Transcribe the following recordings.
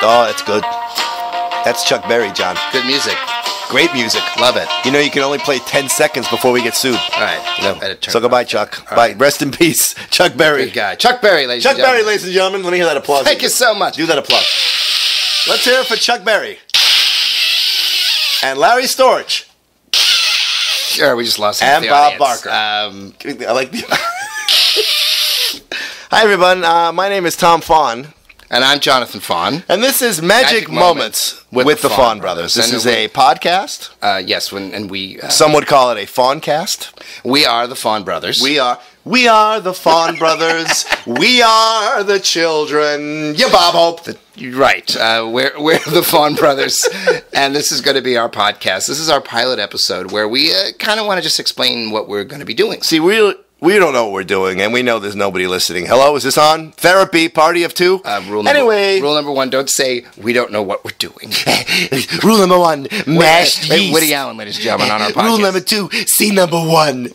Oh, it's good. That's Chuck Berry, John. Good music. Great music. Love it. You know, you can only play 10 seconds before we get sued. All right. So goodbye, Chuck. Bye. Right. Rest in peace, Chuck Berry. Good guy. Chuck Berry, ladies and gentlemen. Chuck Berry, ladies and gentlemen. Let me hear that applause. Thank you so much. Do that applause. Let's hear it for Chuck Berry. And Larry Storch. Sure, we just lost him. And Bob Barker. I like the... Hi, everyone. My name is Tom Fahn. And I'm Jonathan Fahn. And this is Magic Moments with the Fahn Brothers. This is a podcast. Yes, and we... some would call it a Fahncast. We are the Fahn Brothers. We are the Fahn Brothers. We are the children. Yeah, Bob Hope. Right. We're the Fahn Brothers. And this is going to be our podcast. This is our pilot episode where we kind of want to just explain what we're going to be doing. See, we don't know what we're doing, and we know there's nobody listening. Hello, is this on? Therapy, party of two? Rule number one, don't say, we don't know what we're doing. Rule number one, mashed yeast. Woody Allen, ladies and gentlemen, on our podcast. Rule number two, C number one.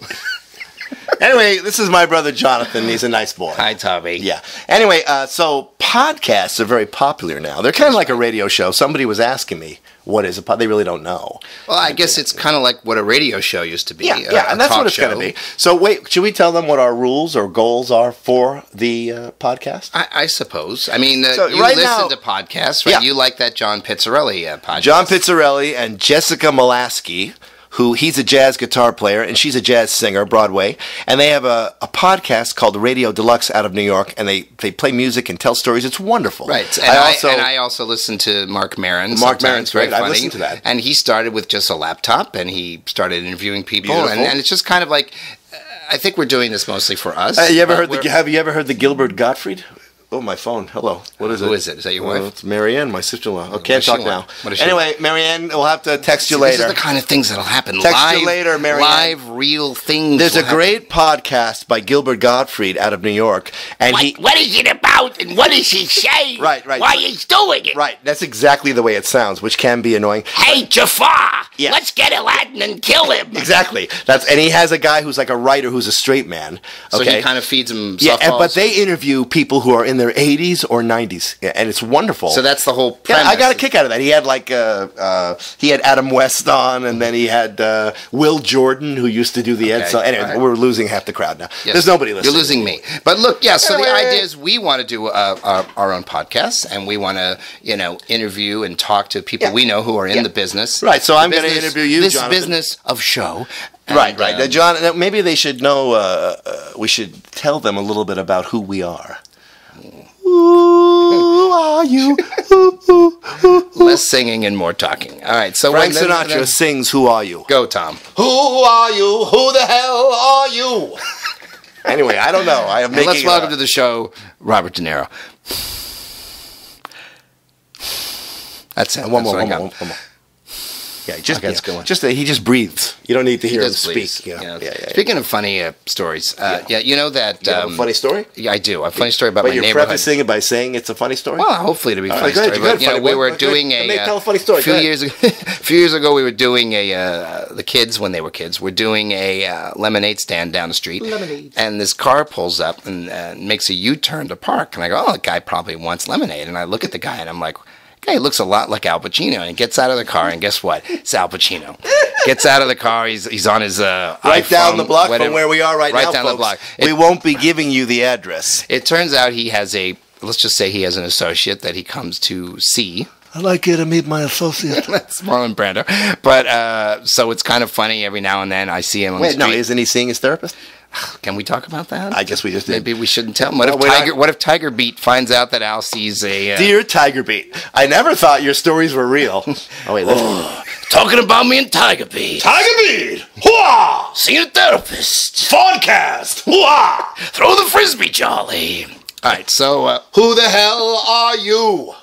Anyway, this is my brother Jonathan. He's a nice boy. Hi, Tommy. Yeah. Anyway, so podcasts are very popular now. They're kind of like a radio show. Somebody was asking me. What is a pod? They really don't know. Well, I guess it's kind of like what a radio show used to be. Yeah, and that's what it's going to be. So wait, should we tell them what our rules or goals are for the podcast? I suppose. I mean, you listen to podcasts, right? Yeah. You like that John Pizzarelli podcast. John Pizzarelli and Jessica Molaski, he's a jazz guitar player, and she's a jazz singer, Broadway. And they have a podcast called Radio Deluxe out of New York, and they play music and tell stories. It's wonderful. Right. And I also listen to Marc Maron. Marc Maron's very funny. I listen to that. And he started with just a laptop, and he started interviewing people. And it's just kind of like, I think we're doing this mostly for us. Have you ever heard the Gilbert Gottfried? Oh, my phone. Hello. What is it? Who is it? Is that your wife? It's Marianne, my sister-in-law. Oh, can't talk now. Anyway, Marianne, we'll have to text you later. These are the kind of things that'll happen. Text you later, Marianne. Live, real things. There's a great podcast by Gilbert Gottfried out of New York, and what is it about? And what is he saying? Right. Why he's doing it? Right. That's exactly the way it sounds, which can be annoying. Hey, Jafar. Yeah. Let's get Aladdin and kill him. Exactly. And he has a guy who's like a writer who's a straight man. Okay? So he kind of feeds him. Yeah, but they interview people who are in their 80s or 90s, and it's wonderful. So that's the whole premise. Yeah, I got a kick out of that. He had he had Adam West on, and then he had Will Jordan, who used to do the Ed. So anyway, we're losing half the crowd now. Yes. There's nobody listening. You're losing me. But look, yeah. So the idea is we want to do our own podcast, and we want to interview and talk to people we know who are in the business. Right. So I'm going to interview you, Jonathan. This business of show. And, right. Now, John, maybe they should know. We should tell them a little bit about who we are. Who are you? Less singing and more talking. All right, so Frank Sinatra sings Who Are You? Go, Tom. Who are you? Who the hell are you? Anyway, I don't know. Let's welcome to the show Robert De Niro. That's it. One more. Yeah, he just breathes. You don't need to hear him speak. Speaking of funny stories, you know that... You have a funny story? Yeah, I do. A funny story about my neighborhood. But you're prefacing it by saying it's a funny story? Well, hopefully it'll be a funny story. A few years ago, we were doing the kids, when they were kids, were doing a lemonade stand down the street. Lemonade. And this car pulls up and makes a U-turn to park. And I go, oh, the guy probably wants lemonade. And I look at the guy and I'm like... Guy looks a lot like Al Pacino, and he gets out of the car, and guess what? It's Al Pacino. Gets out of the car. He's on his right iPhone, down the block whatever. From where we are right now. Right down folks, the block. We won't be giving you the address. It turns out he has let's just say he has an associate that he comes to see. I'd like you to meet my associate. That's Marlon Brando. But so it's kind of funny every now and then. I see him on the street. No, isn't he seeing his therapist? Can we talk about that? I guess we just did. Maybe we shouldn't tell him. What if Tiger Beat finds out that Al sees a... Dear Tiger Beat, I never thought your stories were real. Oh, wait. Talking about me and Tiger Beat. Tiger Beat! Hoo-ah! See a therapist. Fahncast! Hoo-ah! Throw the Frisbee, Jolly. All right, so... who the hell are you?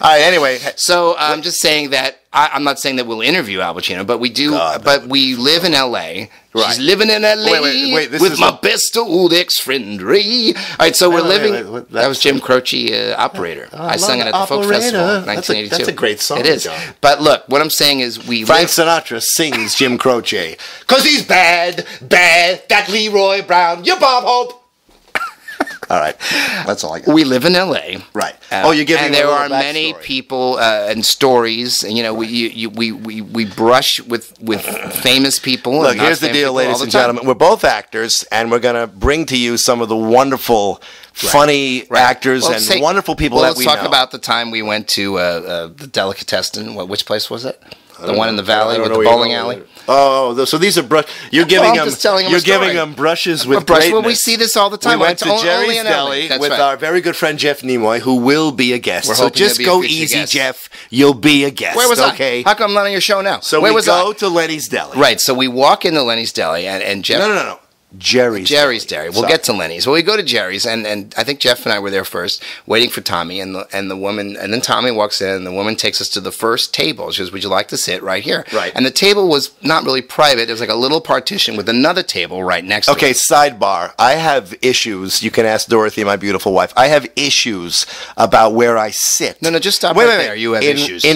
All right, anyway. So I'm just saying that I'm not saying that we'll interview Al Pacino, but we do. God, but we live in L.A. Right. She's living in L.A. Wait, with my best old ex-friend Ray. All right, so we're living. Wait, that was Jim Croce, Operator. I sung it at the Folk Festival in 1982. That's a great song. It is. John. But look, what I'm saying is Frank Sinatra sings Jim Croce. Because he's bad, that Leroy Brown. You're Bob Hope. All right. That's all I got. We live in L.A. Right. Oh, you're giving me a little backstory. And there are many people and stories. And, you know, we brush with famous people. Look, here's the deal, ladies and gentlemen. We're both actors, and we're going to bring to you some of the wonderful, funny actors and wonderful people that we know. Let's talk about the time we went to the Delicatessen. Which place was it? The one in the valley with the bowling alley. Oh, so these are brushes. You're giving them brushes with greatness. Well, we see this all the time. We went to Jerry's Deli with our very good friend Jeff Nimoy, who will be a guest. So just go easy, Jeff. You'll be a guest. Where was I? How come I'm not on your show now? So we go to Lenny's Deli. Right. So we walk into Lenny's Deli, and Jeff. No. Jerry's Dairy. We'll get to Lenny's. Well, we go to Jerry's, and I think Jeff and I were there first, waiting for Tommy, and the woman, and then Tommy walks in, and the woman takes us to the first table. She says, "Would you like to sit right here?" Right. And the table was not really private. It was like a little partition with another table right next to it. Okay, sidebar. I have issues. You can ask Dorothy, my beautiful wife. I have issues about where I sit. No, just stop right there. You have issues.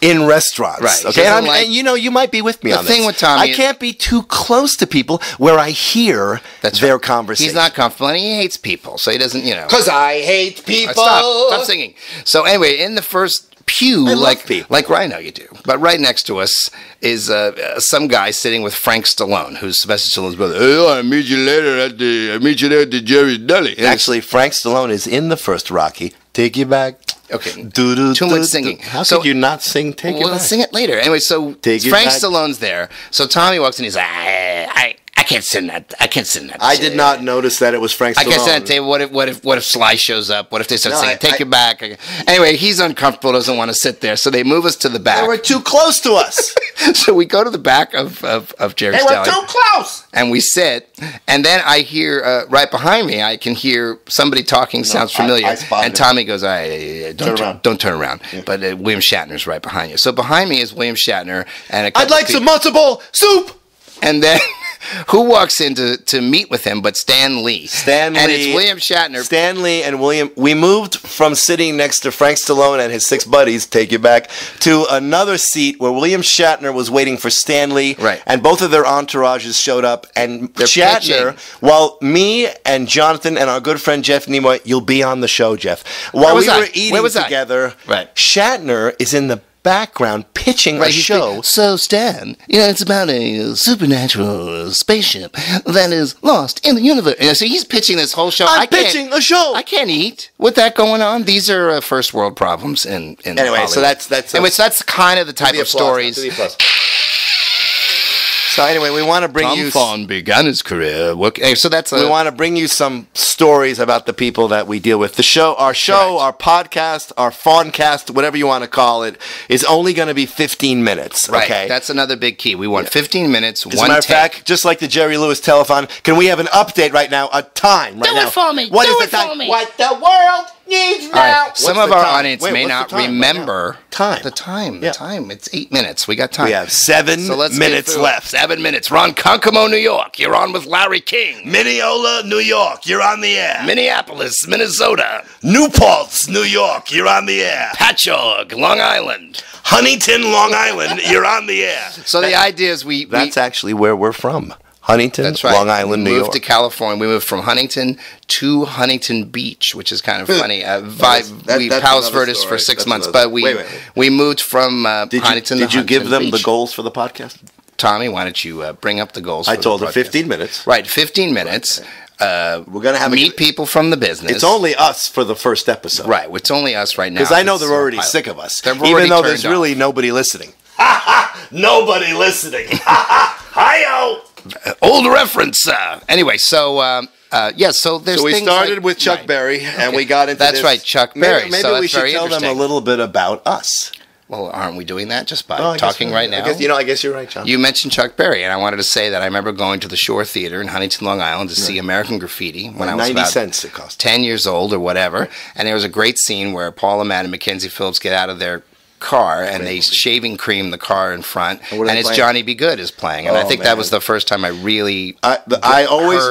In restaurants, right? Okay, and you know you might be with me on this. The thing with Tommy, I can't be too close to people where I hear their conversation. He's not comfortable, and he hates people, so he doesn't, you know. Because I hate people. Stop singing. So anyway, in the first pew, like Rhino, you do, but right next to us is some guy sitting with Frank Stallone, who's Sylvester Stallone's brother. Oh, I meet you there at the Jerry's Deli. Actually, Frank Stallone is in the first Rocky. Take you back. Okay, too much singing. How could you not sing Take It Back? Well, let's sing it later. Anyway, so Frank Stallone's there. So Tommy walks in, he's like, I can't sit in that. I can't sit in that. I did not notice that it was Frank Stallone. I can't sit at the table. What if Sly shows up? What if they start singing Take It Back? Anyway, he's uncomfortable, doesn't want to sit there, so they move us to the back. They were too close to us. So we go to the back of Jerry's Deli. They were too close. And we sit, and then I hear right behind me, I can hear somebody talking. Sounds familiar. And Tommy goes, "Don't turn around." Yeah. But William Shatner's right behind you. So behind me is William Shatner, and I'd like some matzo ball soup. And then. Who walks in to meet with him but Stan Lee? Stan Lee. And it's William Shatner. Stan Lee and William. We moved from sitting next to Frank Stallone and his six buddies, Take You Back, to another seat where William Shatner was waiting for Stan Lee. Right. And both of their entourages showed up. And Shatner, while me and Jonathan and our good friend Jeff Nimoy, you'll be on the show, Jeff. While we were eating together, Shatner is in the background pitching a show. So Stan, it's about a supernatural spaceship that is lost in the universe. You know, so he's pitching this whole show. I can't eat with that going on. These are first world problems in anyway. Hollywood. So that's kind of the type of stories. So anyway, we want to bring you. Tom Fahn began his career. So that's we want to bring you some stories about the people that we deal with. The show, our podcast, our Fahncast, whatever you want to call it, is only going to be 15 minutes. Right. Okay, that's another big key. We want 15 minutes. As a matter of fact, just like the Jerry Lewis telethon, can we have an update right now? A time right now? Do it for me. What is the time? What the world needs now? Some of our audience may not remember time. The time. It's 8 minutes. We got time. We have 7 minutes left. 7 minutes. We're on Kokomo, New York. You're on with Larry King. Mineola, New York. You're on the air. Minneapolis, Minnesota. New Paltz, New York. You're on the air. Patchogue, Long Island. Huntington, Long Island. You're on the air. So the idea is that's actually where we're from. Huntington, that's right. Long Island, New York. We moved to California. We moved from Huntington to Huntington Beach, which is kind of funny. We Palos Verdes for 6 months, but we moved from Huntington to Huntington Beach. Did you give them the goals for the podcast? Tommy, why don't you bring up the goals? I told her 15 minutes. Right, 15 minutes. Right. We're gonna have meet people from the business. It's only us for the first episode. Right, it's only us right now. Because I know they're already sick of us, even though there's really nobody listening. Nobody listening. Hi-yo! Old reference. Anyway, so... so there's we started with Chuck Berry, and we got into this. That's right, Chuck Berry. Maybe so we should tell them a little bit about us. Well, aren't we doing that just by talking right now? I guess you're right, John. You mentioned Chuck Berry, and I wanted to say that I remember going to the Shore Theater in Huntington, Long Island to see American Graffiti when I was about 10 years old or whatever, and there was a great scene where Paul and Adam Mackenzie Phillips get out of their car and they shaving cream the car in front, and it's Johnny B Goode is playing, and I think that was the first time I really heard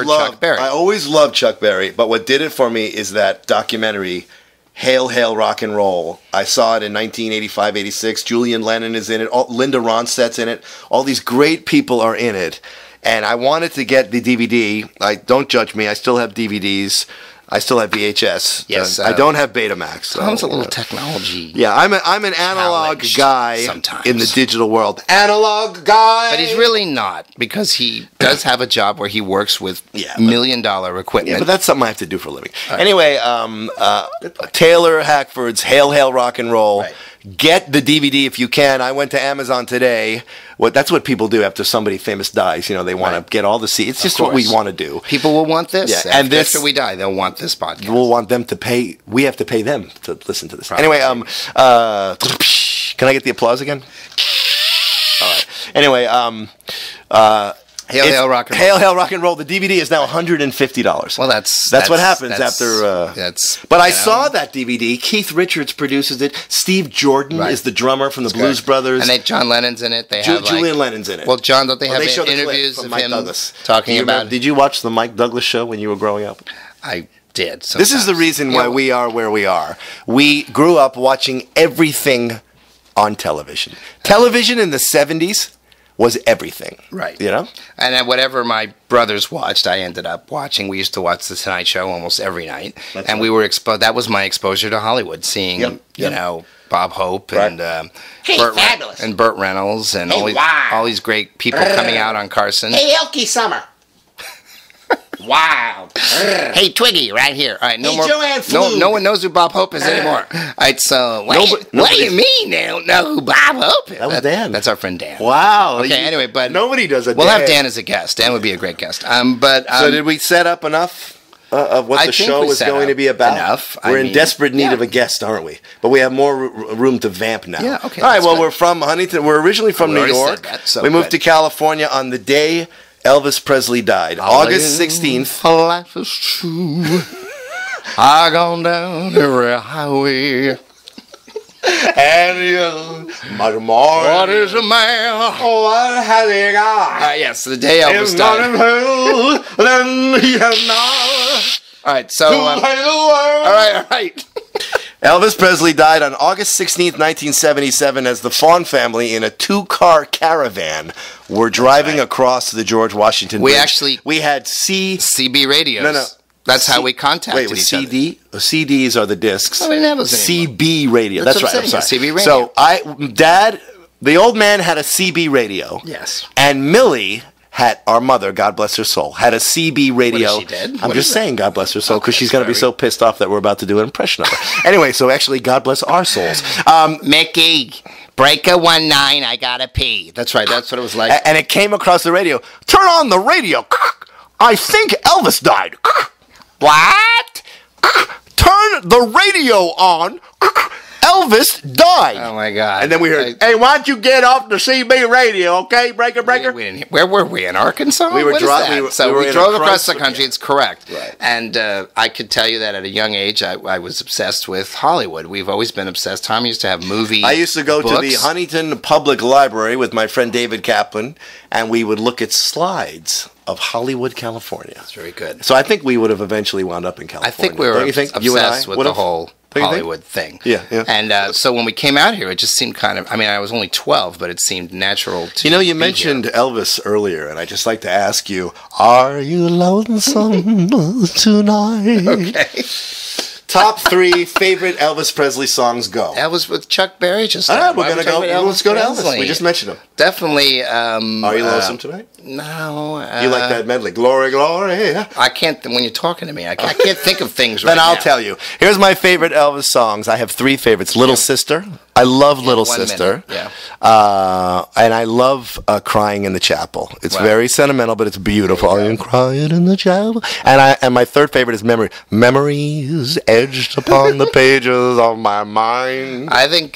Chuck Berry. I always loved Chuck Berry, but what did it for me is that documentary Hail Hail Rock and Roll. I saw it in 1985-86. Julian Lennon is in it. Linda Ronstadt's in it. All these great people are in it. And I wanted to get the DVD. Like, don't judge me. I still have DVDs. I still have VHS. Yes, I don't have Betamax. So, Tom's a little technology. Yeah, I'm an analog guy sometimes. In the digital world. Analog guy, but he's really not, because he does have a job where he works with $1 million equipment. Yeah, but that's something I have to do for a living. Right. Anyway, Taylor Hackford's "Hail Hail Rock and Roll." Right. Get the DVD if you can. I went to Amazon today. That's what people do after somebody famous dies. You know, they want to get all the seats. It's just what we want to do. People will want this. Yeah. And after we die, they'll want this podcast. We'll want them to pay. We have to pay them to listen to this. Probably. Anyway, can I get the applause again? All right. Anyway, Hail Hail Rock and Roll. Hail Hail Rock and Roll. The DVD is now $150. Well, that's what happens after. But I saw that DVD. Keith Richards produces it. Steve Jordan is the drummer from the Blues Brothers. And John Lennon's in it. They have Julian Lennon's in it. Well, John, don't they have interviews of him talking about? Did you watch the Mike Douglas show when you were growing up? I did. Sometimes. This is the reason why we are where we are. We grew up watching everything on television. Television in the 70s. Was everything. Right. You know? And whatever my brothers watched, I ended up watching. We used to watch The Tonight Show almost every night. That's and right. we were exposed. That was my exposure to Hollywood, seeing, you know, Bob Hope and, Burt Reynolds and all these great people coming out on Carson. Hey, Elkie Summer. Wow. Hey, Twiggy, right here. All right, no one knows who Bob Hope is anymore. All right, so what do you mean they don't know who Bob Hope is? That was Dan. That's our friend Dan. Wow. Okay, anyway, but nobody does it. We'll have Dan as a guest. Dan would be a great guest. So did we set up enough of what the show was going to be about? Enough. We're in desperate need of a guest, aren't we? But we have more room to vamp now. Yeah, okay. All right, well, we're from Huntington. We're originally from New York. We moved to California on the day Elvis Presley died, August 16th. Life is true. I've gone down every highway. And Marc Maron. What is a man? What has he got? Yes, the day Elvis died. If not then he has not. All right, so. All right. Elvis Presley died on August 16th, 1977, as the Fahn family, in a two-car caravan, were driving across the George Washington Bridge. We had CB radios. No, no. That's how we contacted each other. Wait, was CD? CDs are the discs. Oh, we didn't have those anymore. CB radio. That's right. I'm sorry. CB radio. So, Dad, the old man had a CB radio. Yes. And Millie had, our mother, God bless her soul, had a CB radio. What she did? I'm just saying, God bless her soul, because she's going to be so pissed off that we're about to do an impression of her. Anyway, so actually, God bless our souls. Mickey, breaker 19, I gotta pee. That's right. That's what it was like. And it came across the radio. Turn on the radio. I think Elvis died. What? Turn the radio on. Elvis died. Oh, my God. And then we heard, hey, why don't you get off the CB radio, okay, breaker? Where were we, in Arkansas? We were driving. We drove across the country. It's correct. Right. And I could tell you that at a young age, I was obsessed with Hollywood. We've always been obsessed. Tom used to have movies. I used to go to the Huntington Public Library with my friend David Kaplan, and we would look at slides of Hollywood, California. That's very good. So I think we would have eventually wound up in California. I think we were obsessed with the whole Hollywood thing. Yeah. And so when we came out here, it just seemed kind of, I mean, I was only 12, but it seemed natural to. You know, you mentioned Elvis earlier, and I just like to ask you, are you lonesome tonight? Okay. Top 3 favorite Elvis Presley songs, go. Elvis with Chuck Berry just now. All right, let's go to Elvis. We just mentioned him. Definitely. Are you lonesome tonight? No. You like that medley. Glory, glory. I can't, when you're talking to me, I can't think of things right now. Then I'll tell you. Here's my favorite Elvis songs. I have 3 favorites. Little Sister. I love Little Sister. Minute. Yeah. And I love Crying in the Chapel. It's very sentimental, but it's beautiful. I'm crying in the chapel. And my 3rd favorite is Memory. Memories edged upon the pages of my mind. I think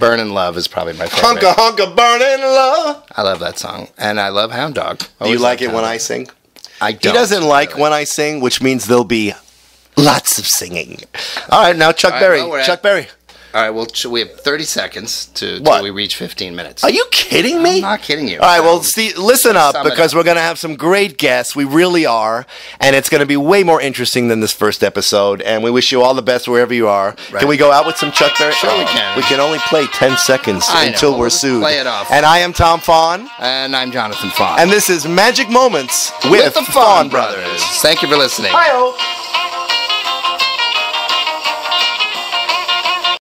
Burnin' Love is probably my favorite. Hunka, hunka, burnin' love. I love that song. And I love Hound Dog. Do you like it when I sing? I don't. He doesn't like when I sing, which means there'll be lots of singing. All right, now Chuck Berry. Chuck Berry. All right, well, we have 30 seconds till we reach 15 minutes. Are you kidding me? I'm not kidding you. All right, well, see, listen up, because we're going to have some great guests. We really are. And it's going to be way more interesting than this first episode. And we wish you all the best wherever you are. Right. Can we go out with some Chuck Berry? Sure we can. We can only play 10 seconds until we're sued. Play it off. And I am Tom Fahn. And I'm Jonathan Fahn. And this is Magic Moments with the Fahn Brothers. Thank you for listening. Hi-oh.